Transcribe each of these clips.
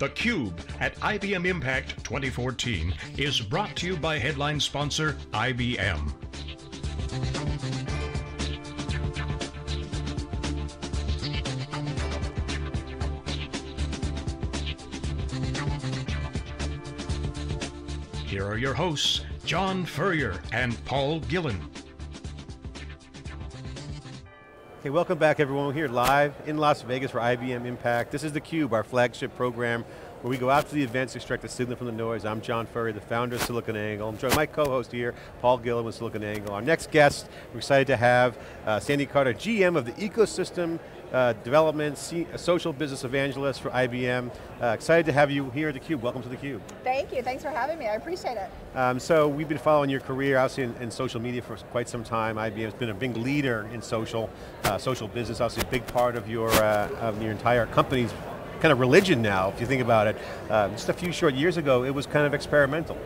theCUBE at IBM Impact 2014 is brought to you by headline sponsor IBM. Here are your hosts, John Furrier and Paul Gillin. Okay, welcome back everyone. We're here live in Las Vegas for IBM Impact. This is theCUBE, our flagship program, where we go out to the events, extract the signal from the noise. I'm John Furrier, the founder of SiliconANGLE. I'm joined by my co-host here, Paul Gillin with SiliconANGLE. Our next guest, we're excited to have Sandy Carter, GM of the Ecosystem Development, Social Business Evangelist for IBM. Excited to have you here at theCUBE. Welcome to theCUBE. Thank you, thanks for having me, I appreciate it. So we've been following your career, obviously in social media for quite some time. IBM's been a big leader in social business, obviously a big part of your entire company's kind of religion now, if you think about it. Just a few short years ago, it was kind of experimental.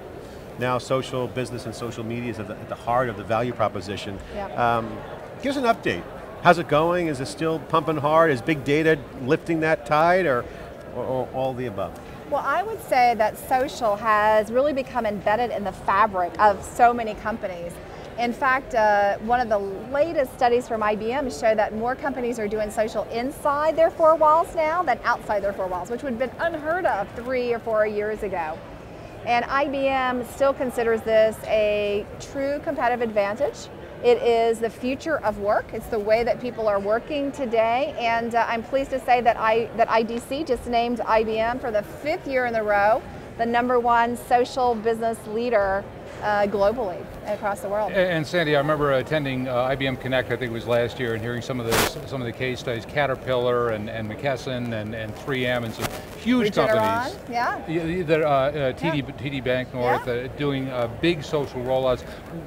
Now social business and social media is at the heart of the value proposition. Yep. Give us an update. How's it going? Is it still pumping hard? Is big data lifting that tide, or all the above? Well, I would say that social has really become embedded in the fabric of so many companies. In fact, one of the latest studies from IBM show that more companies are doing social inside their four walls now than outside their four walls, which would have been unheard of 3 or 4 years ago. And IBM still considers this a true competitive advantage. It is the future of work. It's the way that people are working today, and I'm pleased to say that IDC just named IBM for the 5th year in a row the #1 social business leader globally across the world. And Sandy, I remember attending IBM Connect, I think it was last year, and hearing some of the case studies, Caterpillar and McKesson and 3M and some huge companies. Yeah. TD Bank North, yeah. Doing big social rollouts.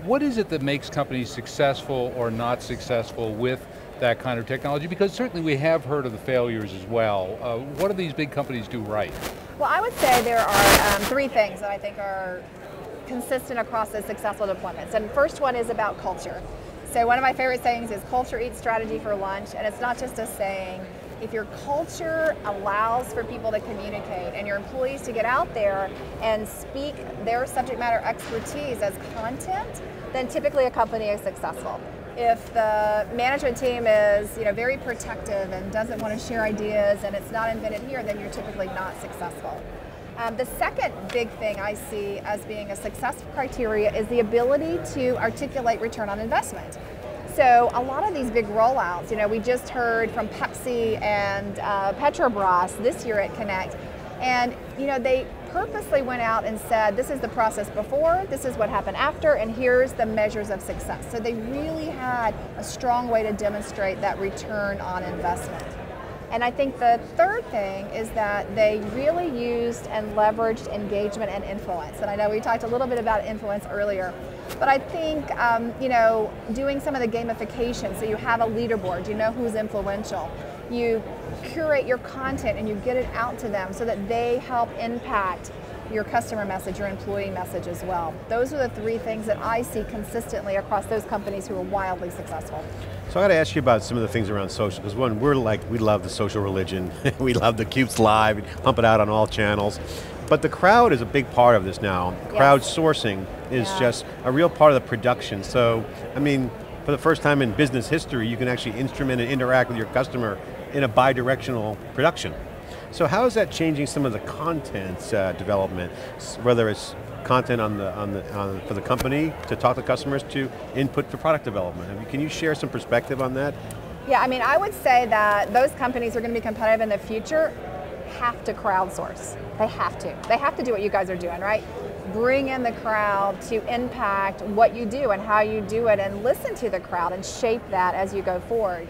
What is it that makes companies successful or not successful with that kind of technology? Because certainly we have heard of the failures as well. What do these big companies do right? Well, I would say there are three things that I think are consistent across the successful deployments. And first one is about culture. So one of my favorite sayings is culture eats strategy for lunch, and it's not just a saying. If your culture allows for people to communicate and your employees to get out there and speak their subject matter expertise as content, then typically a company is successful. If the management team is, you know, very protective and doesn't want to share ideas and it's not invented here, then you're typically not successful. The second big thing I see as being a success criteria is the ability to articulate return on investment. So a lot of these big rollouts, you know, we just heard from Pepsi and Petrobras this year at Connect, and you know, they purposely went out and said, this is the process before, this is what happened after, and here's the measures of success. So they really had a strong way to demonstrate that return on investment. And I think the third thing is that they really used and leveraged engagement and influence. And I know we talked a little bit about influence earlier, but I think you know, doing some of the gamification, so you have a leaderboard, you know who's influential. You curate your content and you get it out to them so that they help impact your customer message, your employee message as well. Those are the three things that I see consistently across those companies who are wildly successful. So I got to ask you about some of the things around social, because one, we love the social religion, we love theCUBE's live, pump it out on all channels, but the crowd is a big part of this now. Yes. Crowdsourcing is just a real part of the production, so I mean, for the first time in business history, you can actually instrument and interact with your customer in a bi-directional production. So how is that changing some of the content development, whether it's content for the company to talk to customers, to input for product development? I mean, can you share some perspective on that? Yeah, I mean, I would say that those companies who are going to be competitive in the future have to crowdsource. They have to. They have to do what you guys are doing, right? Bring in the crowd to impact what you do and how you do it, and listen to the crowd and shape that as you go forward.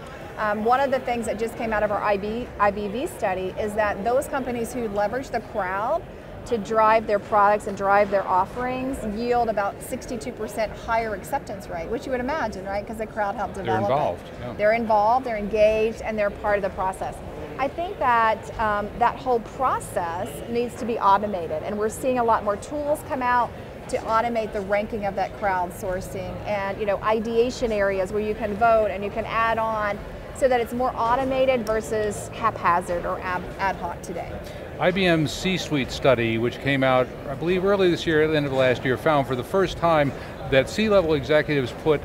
One of the things that just came out of our IBV study is that those companies who leverage the crowd to drive their products and drive their offerings yield about 62% higher acceptance rate, which you would imagine, right? Because the crowd helped develop it. They're involved. Yeah. They're involved, they're engaged, and they're part of the process. I think that that whole process needs to be automated, and we're seeing a lot more tools come out to automate the ranking of that crowdsourcing, and you know, ideation areas where you can vote and you can add on so that it's more automated versus haphazard or ad hoc today. IBM's C-suite study, which came out, I believe, early this year, at the end of last year, found for the first time that C-level executives put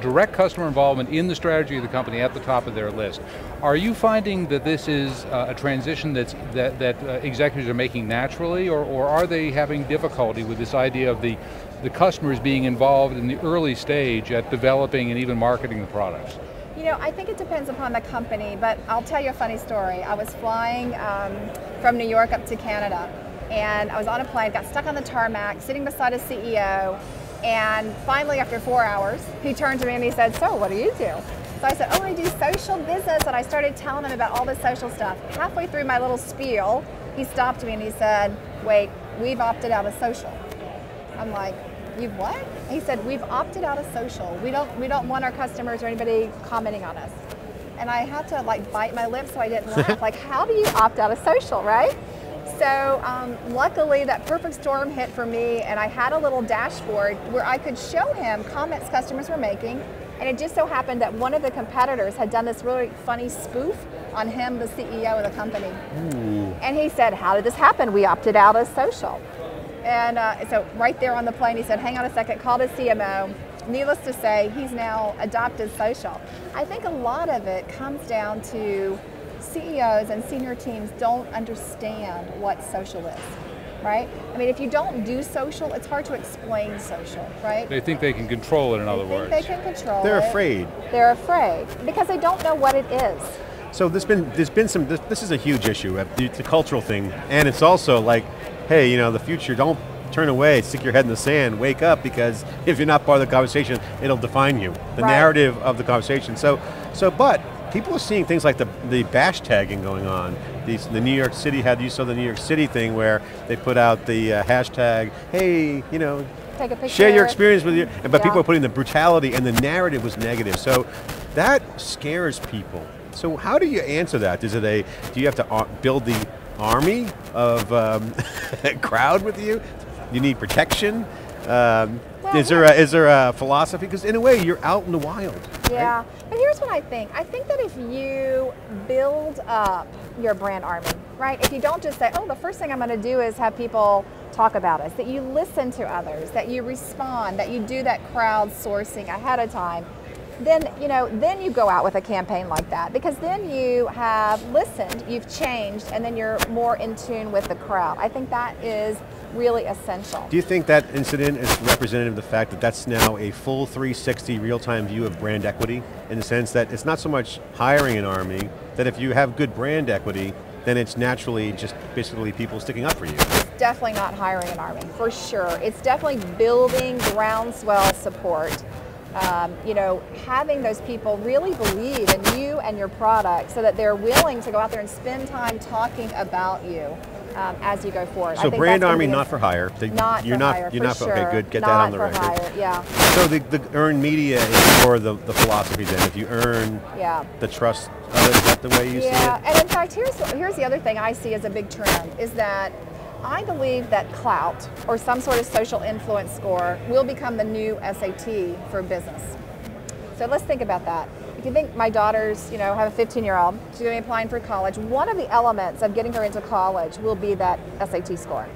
direct customer involvement in the strategy of the company at the top of their list. Are you finding that this is a transition that executives are making naturally, or are they having difficulty with this idea of the customers being involved in the early stage at developing and even marketing the products? You know, I think it depends upon the company, but I'll tell you a funny story. I was flying from New York up to Canada, and I was on a plane, got stuck on the tarmac, sitting beside a CEO, and finally, after 4 hours, he turned to me and he said, "So, what do you do?" So I said, "Oh, I do social business," and I started telling him about all the social stuff. Halfway through my little spiel, he stopped me and he said, "Wait, we've opted out of social." I'm like, "You've what?" He said, "We've opted out of social. We don't want our customers or anybody commenting on us." And I had to like bite my lip so I didn't laugh. Like, how do you opt out of social, right? So luckily that perfect storm hit for me, and I had a little dashboard where I could show him comments customers were making, and it just so happened that one of the competitors had done this really funny spoof on him, the CEO of the company. Ooh. And he said, "How did this happen? We opted out of social." And so right there on the plane, he said, "Hang on a second," called his CMO. Needless to say, he's now adopted social. I think a lot of it comes down to CEOs and senior teams don't understand what social is, right? I mean, if you don't do social, it's hard to explain social, right? They think they can control it, in other words. They think they can control it. They're afraid. They're afraid because they don't know what it is. So this is a huge issue, it's a cultural thing, and it's also like, hey, you know, the future, don't turn away, stick your head in the sand, wake up, because if you're not part of the conversation, it'll define you. The narrative of the conversation. But people are seeing things like the bash tagging going on. The New York City had, you saw the New York City thing where they put out the hashtag, hey, you know, take a picture, share your experience with you, but people are putting the brutality and the narrative was negative. So that scares people. So how do you answer that? Is it do you have to build the army of crowd with you? You need protection? Is there a philosophy? Because in a way, you're out in the wild. Yeah, right? But here's what I think. I think that if you build up your brand army, right? If you don't just say, oh, the first thing I'm going to do is have people talk about us, that you listen to others, that you respond, that you do that crowdsourcing ahead of time, then you go out with a campaign like that, because then you have listened, you've changed, and then you're more in tune with the crowd. I think that is really essential. Do you think that incident is representative of the fact that that's now a full 360 real-time view of brand equity, in the sense that it's not so much hiring an army, that if you have good brand equity, then it's naturally just basically people sticking up for you? It's definitely not hiring an army, for sure. It's definitely building groundswell support. You know, having those people really believe in you and your product so that they're willing to go out there and spend time talking about you as you go forward. So brand army, not for hire. Not for hire, okay, good, get that on the record. Yeah. So the earned media is more the philosophy then, if you earn the trust of it, is that the way you see it? Yeah, and in fact, here's the other thing I see as a big trend, is that I believe that clout or some sort of social influence score will become the new SAT for business. So let's think about that. If you think, my daughter's, you know, I have a 15-year-old, she's going to be applying for college. One of the elements of getting her into college will be that SAT score.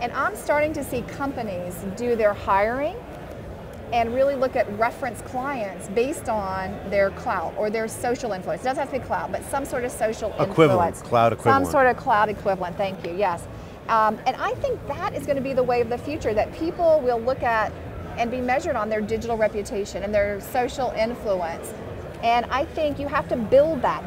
And I'm starting to see companies do their hiring and really look at reference clients based on their clout or their social influence. It doesn't have to be clout, but some sort of social influence. Cloud equivalent. Some sort of cloud equivalent, thank you, yes. And I think that is going to be the way of the future, that people will look at and be measured on their digital reputation and their social influence. And I think you have to build that.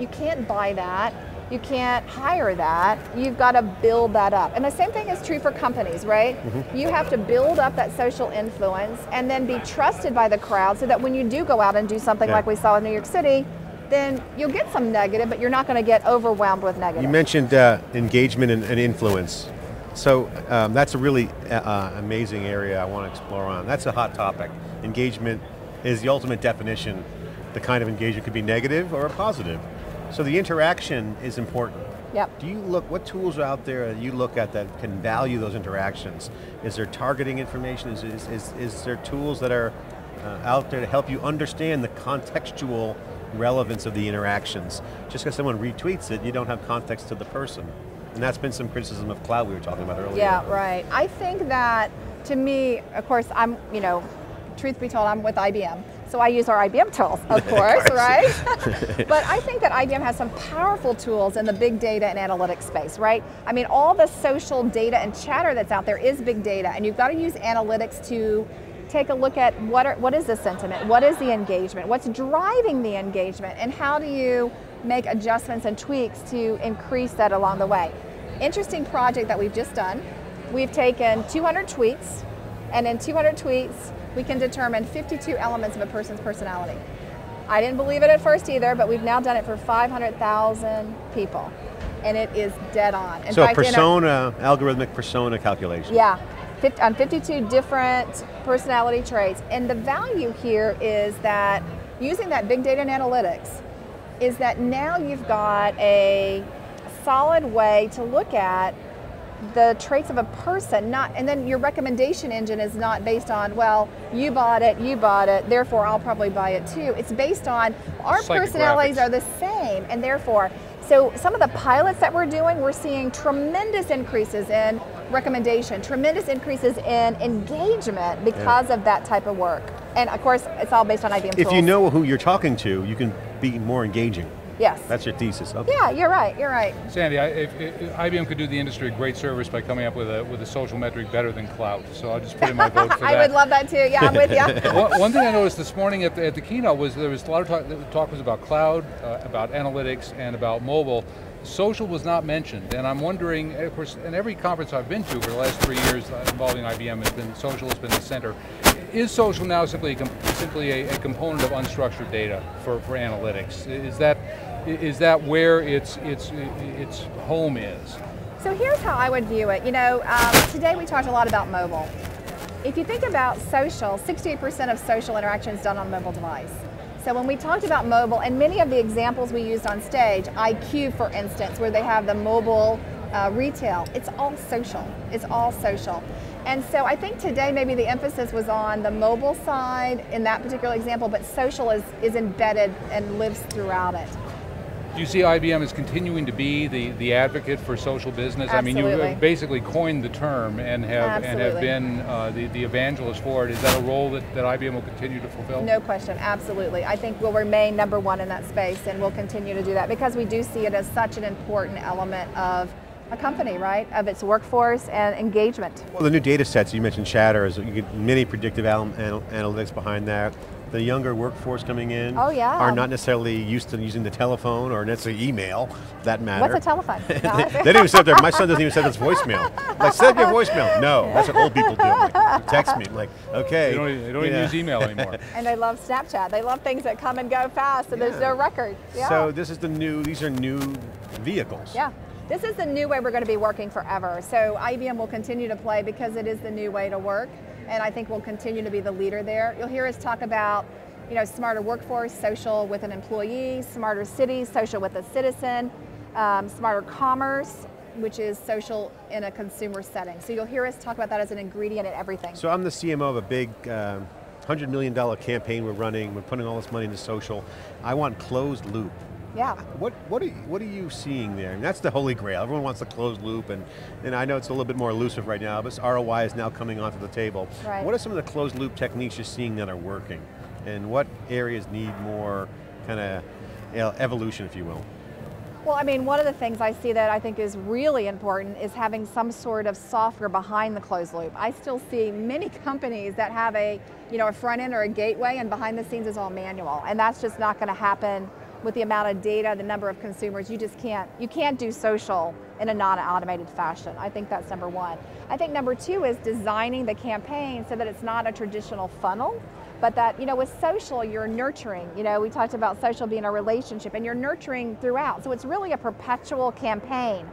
You can't buy that. You can't hire that. You've got to build that up. And the same thing is true for companies, right? Mm-hmm. You have to build up that social influence and then be trusted by the crowd so that when you do go out and do something like we saw in New York City, then you'll get some negative, but you're not going to get overwhelmed with negative. You mentioned engagement and influence. So that's a really amazing area I want to explore on. That's a hot topic. Engagement is the ultimate definition. The kind of engagement could be negative or a positive. So the interaction is important. Yep. Do you look, what tools are out there that you look at that can value those interactions? Is there targeting information? Is there tools that are out there to help you understand the contextual relevance of the interactions. Just because someone retweets it, you don't have context to the person. And that's been some criticism of cloud we were talking about earlier. Yeah, right. I think that, to me, of course, I'm, you know, truth be told, I'm with IBM. So I use our IBM tools, of course, right? But I think that IBM has some powerful tools in the big data and analytics space, right? I mean, all the social data and chatter that's out there is big data, and you've got to use analytics to take a look at what is the sentiment, what is the engagement, what's driving the engagement, and how do you make adjustments and tweaks to increase that along the way. Interesting project that we've just done. We've taken 200 tweets, and in 200 tweets, we can determine 52 elements of a person's personality. I didn't believe it at first either, but we've now done it for 500,000 people. And it is dead on. In fact, persona, algorithmic persona calculation. Yeah, on 52 different personality traits. And the value here is that using that big data and analytics is that now you've got a solid way to look at the traits of a person, and then your recommendation engine is not based on, well, you bought it, therefore I'll probably buy it too. It's based on our personalities are the same, and therefore, so some of the pilots that we're doing, we're seeing tremendous increases in recommendation, tremendous increases in engagement because of that type of work. And of course, it's all based on IBM tools. If you know who you're talking to, you can be more engaging. Yes. That's your thesis. Okay. Yeah, you're right, you're right. Sandy, if IBM could do the industry a great service by coming up with a social metric better than cloud, so I'll just put in my vote for that. I would love that too, yeah, I'm with you. One thing I noticed this morning at the keynote was there was a lot of talk, was about cloud, about analytics, and about mobile. Social was not mentioned, and I'm wondering, of course, in every conference I've been to for the last 3 years involving IBM, social has been the center. Is social now simply a component of unstructured data for analytics? Is that where its home is? So here's how I would view it. You know, today we talked a lot about mobile. If you think about social, 68% of social interaction is done on a mobile device. So when we talked about mobile, and many of the examples we used on stage, IQ for instance, where they have the mobile retail, it's all social, it's all social. And so I think today maybe the emphasis was on the mobile side in that particular example, but social is embedded and lives throughout it. Do you see IBM as continuing to be the advocate for social business? Absolutely. I mean, you basically coined the term and have been the evangelist for it. Is that a role that IBM will continue to fulfill? No question, absolutely. I think we'll remain number one in that space, and we'll continue to do that because we do see it as such an important element of a company, right, of its workforce and engagement. Well, the new data sets, you mentioned Chatter, you get many predictive analytics behind that. The younger workforce coming in are not necessarily used to using the telephone or necessarily email, for that matter. What's a telephone? They don't even set my son doesn't even set his voicemail. I'm like, set up your voicemail. No, that's what old people do. Like, text me, I'm like, okay. They don't even use email anymore. And they love Snapchat. They love things that come and go fast and there's no record. Yeah. So this is these are new vehicles. Yeah. This is the new way we're going to be working forever. So IBM will continue to play because it is the new way to work, and I think we'll continue to be the leader there. You'll hear us talk about, you know, smarter workforce, social with an employee, smarter cities, social with a citizen, smarter commerce, which is social in a consumer setting. So you'll hear us talk about that as an ingredient in everything. So I'm the CMO of a big $100 million campaign we're running. We're putting all this money into social. I want closed loop. Yeah. What are you seeing there? And that's the holy grail. Everyone wants the closed loop, and I know it's a little bit more elusive right now, but ROI is now coming onto the table. Right. What are some of the closed loop techniques you're seeing that are working? And what areas need more kind of evolution, if you will? Well, I mean, one of the things I see that I think is really important is having some sort of software behind the closed loop. I still see many companies that have a front end or a gateway, and behind the scenes is all manual, and that's just not going to happen. With the amount of data, the number of consumers, you just can't do social in a non-automated fashion. I think that's number one. I think number two is designing the campaign so that it's not a traditional funnel, but that, you know, with social, you're nurturing. You know, we talked about social being a relationship, and you're nurturing throughout. So it's really a perpetual campaign.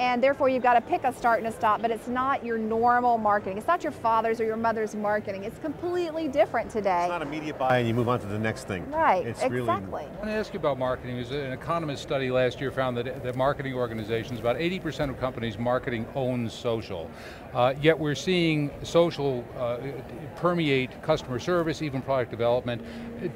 and therefore you've got to pick a start and a stop, but it's not your normal marketing. It's not your father's or your mother's marketing. It's completely different today. It's not immediate buy and you move on to the next thing. Right, it's exactly. Really... I want to ask you about marketing. An economist study last year found that the marketing organizations, about 80% of companies, marketing owns social. Yet we're seeing social permeate customer service, even product development.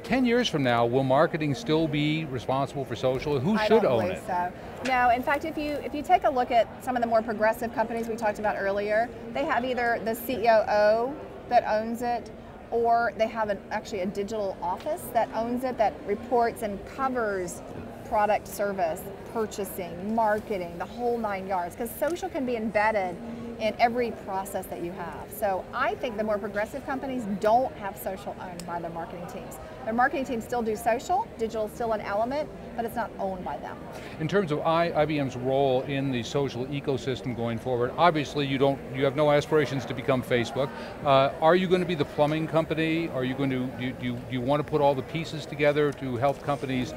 10 years from now, will marketing still be responsible for social? Who should own it? I don't believe so. No, in fact, if you take a look at some of the more progressive companies we talked about earlier, they have either the COO that owns it, or they have actually a digital office that owns it, that reports and covers product, service, purchasing, marketing, the whole 9 yards, because social can be embedded in every process that you have. So I think the more progressive companies don't have social owned by their marketing teams. Their marketing teams still do social, digital is still an element, but it's not owned by them. In terms of IBM's role in the social ecosystem going forward, obviously you have no aspirations to become Facebook. Are you going to be the plumbing company? Are you going to, do you want to put all the pieces together to help companies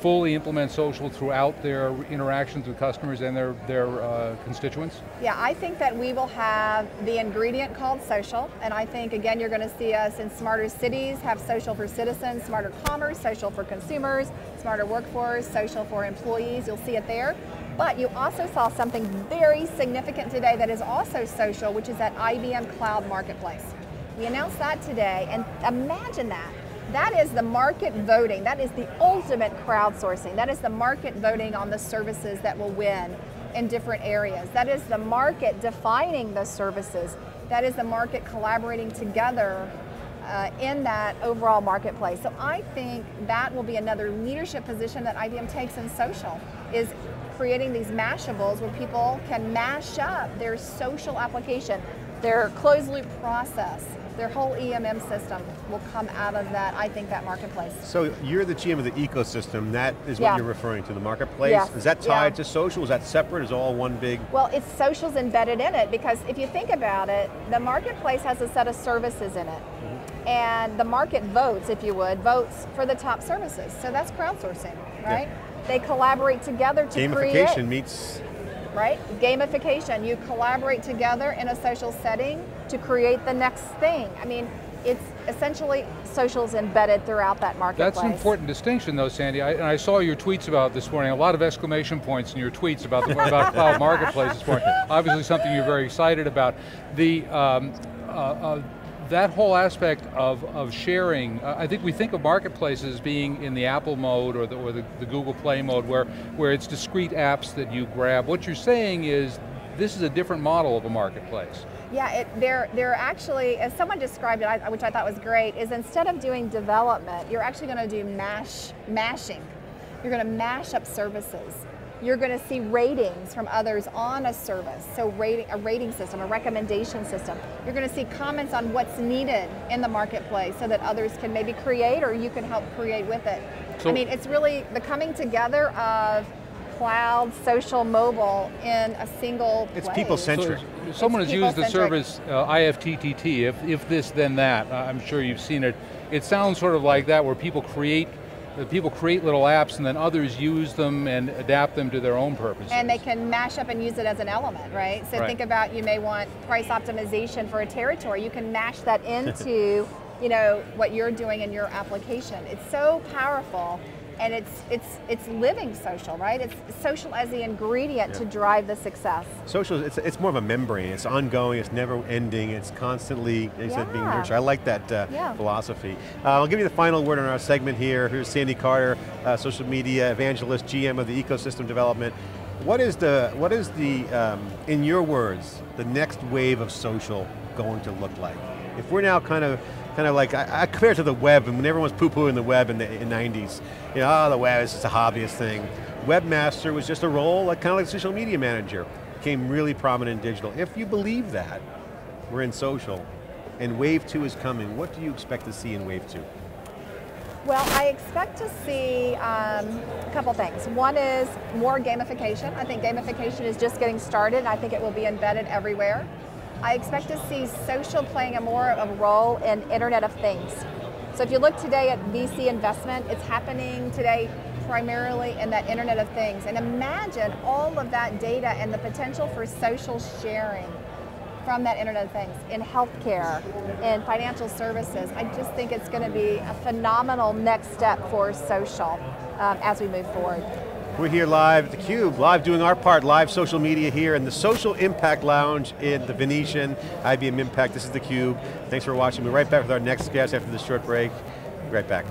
fully implement social throughout their interactions with customers and their constituents? Yeah, I think that we will have the ingredient called social, and I think, again, you're going to see us in smarter cities have social for citizens, smarter commerce, social for consumers, smarter workforce, social for employees. You'll see it there. But you also saw something very significant today that is also social, which is that IBM Cloud Marketplace. We announced that today, and imagine that. That is the market voting. That is the ultimate crowdsourcing. That is the market voting on the services that will win in different areas. That is the market defining the services. That is the market collaborating together in that overall marketplace. So I think that will be another leadership position that IBM takes in social, is creating these mashables where people can mash up their social application, their closed loop process. Their whole EMM system will come out of that, I think, that marketplace. So you're the GM of the ecosystem, that is what you're referring to, the marketplace? Yes. Is that tied to social? Is that separate? Is it all one big? Well, it's social's embedded in it, because if you think about it, the marketplace has a set of services in it. Mm-hmm. And the market votes, if you would, votes for the top services. So that's crowdsourcing, right? Yeah. They collaborate together to create. Gamification meets... Right? Gamification. You collaborate together in a social setting to create the next thing. I mean, it's essentially social's embedded throughout that marketplace. That's an important distinction though, Sandy. And I saw your tweets about this morning, a lot of exclamation points in your tweets about the cloud marketplace this morning. Obviously something you're very excited about. The that whole aspect of sharing, I think we think of marketplaces being in the Apple mode or the Google Play mode where it's discrete apps that you grab. What you're saying is this is a different model of a marketplace. Yeah, they're actually, as someone described it, which I thought was great, is instead of doing development, you're actually going to do mashing. You're going to mash up services. You're going to see ratings from others on a service, so a rating system, a recommendation system. You're going to see comments on what's needed in the marketplace so that others can maybe create, or you can help create with it. So, I mean, it's really the coming together of cloud, social, mobile in a single place. It's people-centric. So someone has used the service IFTTT, if this then that, I'm sure you've seen it. It sounds sort of like that, where people create little apps and then others use them and adapt them to their own purposes. And they can mash up and use it as an element, right? So think about, you may want price optimization for a territory. You can mash that into what you're doing in your application. It's so powerful, and it's living social, right? It's social as the ingredient to drive the success. Social, it's more of a membrane. It's ongoing, it's never ending, it's constantly, as you said, being nurtured. I like that philosophy. I'll give you the final word on our segment here. Here's Sandy Carter, social media evangelist, GM of the ecosystem development. What is the in your words, the next wave of social going to look like? If we're now kind of like, I compare it to the web, and when everyone's poo-pooing the web in the 90s, the web is just a hobbyist thing. Webmaster was just a role, kind of like social media manager. Became really prominent in digital. If you believe that, we're in social, and wave two is coming. What do you expect to see in wave two? Well, I expect to see a couple things. One is more gamification. I think gamification is just getting started, and I think it will be embedded everywhere. I expect to see social playing more of a role in Internet of Things. So if you look today at VC investment, it's happening today primarily in that Internet of Things. And imagine all of that data and the potential for social sharing from that Internet of Things in healthcare, in financial services. I just think it's going to be a phenomenal next step for social as we move forward. We're here live at theCUBE, live doing our part, live social media here in the Social Impact Lounge in the Venetian, IBM Impact. This is theCUBE. Thanks for watching. We'll be right back with our next guest after this short break. Be right back.